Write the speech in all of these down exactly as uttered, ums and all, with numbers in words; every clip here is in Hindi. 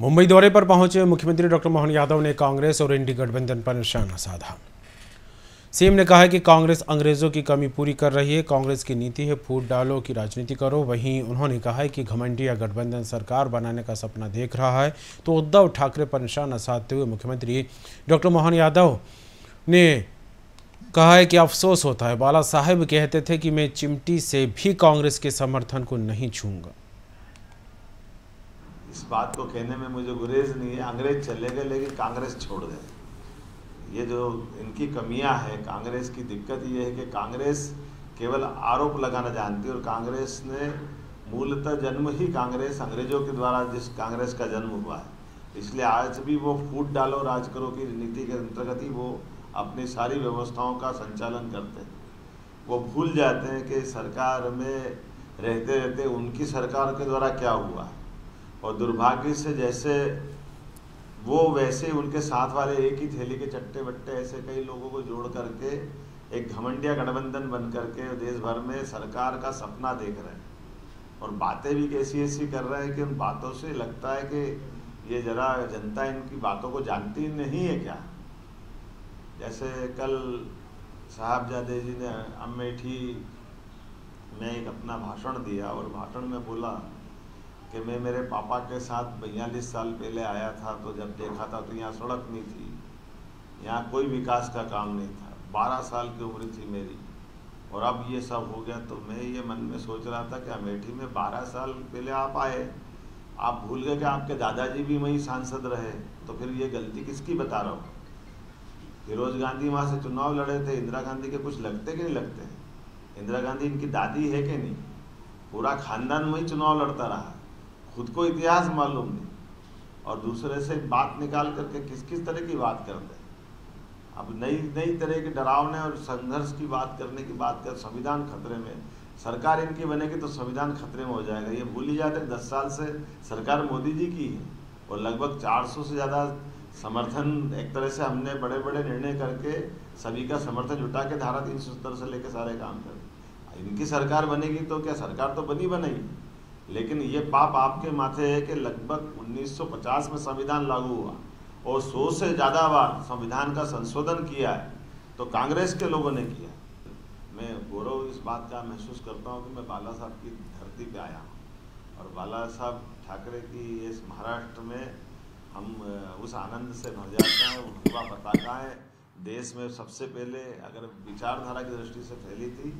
मुंबई दौरे पर पहुंचे मुख्यमंत्री डॉक्टर मोहन यादव ने कांग्रेस और इंडी गठबंधन पर निशाना साधा। सीएम ने कहा है कि कांग्रेस अंग्रेजों की कमी पूरी कर रही है, कांग्रेस की नीति है फूट डालो की राजनीति करो। वहीं उन्होंने कहा है कि घमंडिया गठबंधन सरकार बनाने का सपना देख रहा है, तो उद्धव ठाकरे पर निशाना साधते हुए मुख्यमंत्री डॉक्टर मोहन यादव ने कहा है कि अफसोस होता है, बाला साहब कहते थे कि मैं चिमटी से भी कांग्रेस के समर्थन को नहीं छूंगा। इस बात को कहने में मुझे गुरेज नहीं है, अंग्रेज चले गए लेकिन कांग्रेस छोड़ गए। ये जो इनकी कमियां है, कांग्रेस की दिक्कत ये है कि कांग्रेस केवल आरोप लगाना जानती है और कांग्रेस ने मूलतः जन्म ही कांग्रेस अंग्रेजों के द्वारा जिस कांग्रेस का जन्म हुआ है, इसलिए आज भी वो फूट डालो राज करो की नीति के अंतर्गत ही वो अपनी सारी व्यवस्थाओं का संचालन करते हैं। वो भूल जाते हैं कि सरकार में रहते रहते उनकी सरकार के द्वारा क्या हुआ है, और दुर्भाग्य से जैसे वो वैसे उनके साथ वाले एक ही थैली के चट्टे बट्टे ऐसे कई लोगों को जोड़ करके एक घमंडिया गठबंधन बन करके देश भर में सरकार का सपना देख रहे हैं और बातें भी कैसी ऐसी कर रहे हैं कि उन बातों से लगता है कि ये जरा जनता इनकी बातों को जानती नहीं है क्या। जैसे कल साहबजादे जी ने अमेठी में एक अपना भाषण दिया और भाषण में बोला कि मैं मेरे पापा के साथ बयालीस साल पहले आया था, तो जब देखा था तो यहाँ सड़क नहीं थी, यहाँ कोई विकास का काम नहीं था, बारह साल की उम्र थी मेरी और अब ये सब हो गया। तो मैं ये मन में सोच रहा था कि अमेठी में बारह साल पहले आप आए, आप भूल गए कि आपके दादाजी भी वहीं सांसद रहे, तो फिर ये गलती किसकी बता रहा हूँ। फिरोज गांधी वहाँ से चुनाव लड़े थे, इंदिरा गांधी के कुछ लगते कि नहीं लगते, इंदिरा गांधी इनकी दादी है कि नहीं, पूरा खानदान वहीं चुनाव लड़ता रहा, खुद को इतिहास मालूम नहीं और दूसरे से बात निकाल करके किस किस तरह की बात कर रहे हैं। अब नई नई तरह के डरावने और संघर्ष की बात करने की बात कर संविधान खतरे में, सरकार इनकी बनेगी तो संविधान खतरे में हो जाएगा। ये भूल ही जाते दस साल से सरकार मोदी जी की है और लगभग चार सौ से ज़्यादा समर्थन एक तरह से हमने बड़े बड़े निर्णय करके सभी का समर्थन जुटा के धारा तीन सौ सत्तर से लेकर सारे काम करें। इनकी सरकार बनेगी तो क्या, सरकार तो बनी बनाई, लेकिन ये पाप आपके माथे है कि लगभग उन्नीस सौ पचास में संविधान लागू हुआ और सौ से ज़्यादा बार संविधान का संशोधन किया है तो कांग्रेस के लोगों ने किया। मैं गौरव इस बात का महसूस करता हूँ कि मैं बाला साहब की धरती पे आया हूँ और बाला साहब ठाकरे की इस महाराष्ट्र में हम उस आनंद से भर जाते हैं। हुआ पताका है देश में सबसे पहले अगर विचारधारा की दृष्टि से फैली थी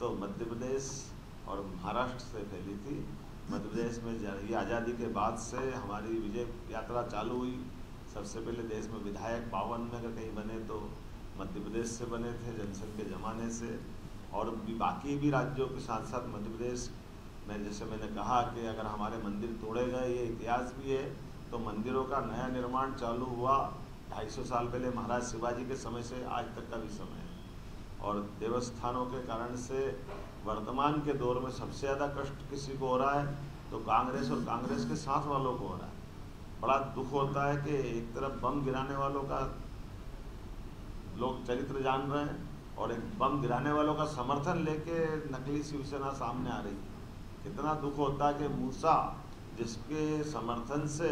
तो मध्य प्रदेश और महाराष्ट्र से फैली थी। मध्य प्रदेश में आज़ादी के बाद से हमारी विजय यात्रा चालू हुई। सबसे पहले देश में विधायक बावन में अगर कहीं बने तो मध्य प्रदेश से बने थे जनसंघ के ज़माने से, और भी बाकी भी राज्यों के साथ साथ मध्य प्रदेश में, जैसे मैंने कहा कि अगर हमारे मंदिर तोड़े गए ये इतिहास भी है, तो मंदिरों का नया निर्माण चालू हुआ ढाई सौ साल पहले महाराज शिवाजी के समय से आज तक का भी समय है। और देवस्थानों के कारण से वर्तमान के दौर में सबसे ज़्यादा कष्ट किसी को हो रहा है तो कांग्रेस और कांग्रेस के साथ वालों को हो रहा है। बड़ा दुख होता है कि एक तरफ बम गिराने वालों का लोग चरित्र जान रहे हैं और एक बम गिराने वालों का समर्थन लेके नकली शिवसेना सामने आ रही है। कितना दुख होता है कि मूसा जिसके समर्थन से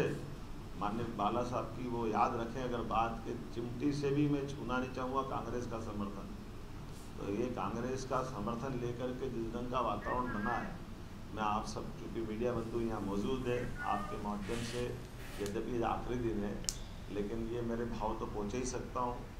माननीय बाला साहब की वो याद रखें अगर बात के चिमटी से भी मैं छूना नहीं चाहूँगा कांग्रेस का समर्थन। तो ये कांग्रेस का समर्थन लेकर के जिस ढंग का वातावरण बना है, मैं आप सब चूँकि मीडिया बंधु यहाँ मौजूद है, आपके माध्यम से यद्यपि आखिरी दिन है लेकिन ये मेरे भाव तो पहुँच ही सकता हूँ।